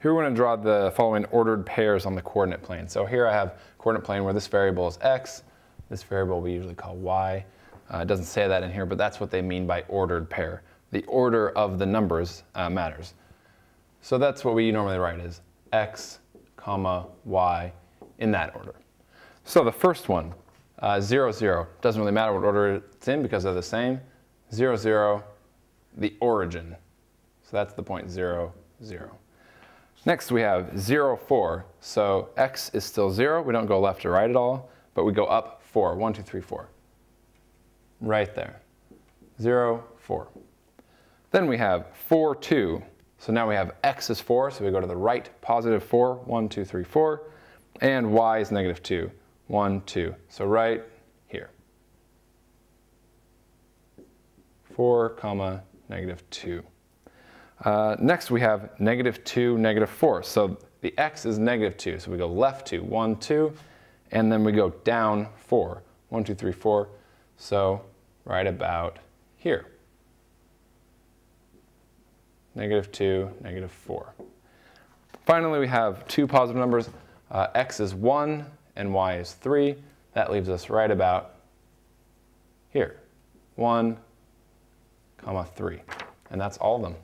Here we're going to draw the following ordered pairs on the coordinate plane. So here I have coordinate plane where this variable is x, this variable we usually call y. It doesn't say that in here, but that's what they mean by ordered pair. The order of the numbers matters. So that's what we normally write is x, comma, y in that order. So the first one, 0, 0, doesn't really matter what order it's in because they're the same. 0, 0, the origin. So that's the point 0, 0. Next we have 0, 4, so x is still 0, we don't go left or right at all, but we go up 4, 1, 2, 3, 4, right there, 0, 4. Then we have 4, 2, so now we have x is 4, so we go to the right, positive 4, 1, 2, 3, 4, and y is negative 2, 1, 2, so right here, 4, comma, negative 2. Next we have negative 2, negative 4. So the x is negative 2. So we go left 2, 1, 2, and then we go down 4, 1, 2, 3, 4. So right about here. Negative 2, negative 4. Finally, we have two positive numbers. X is 1 and y is 3. That leaves us right about here. 1, comma 3. And that's all of them.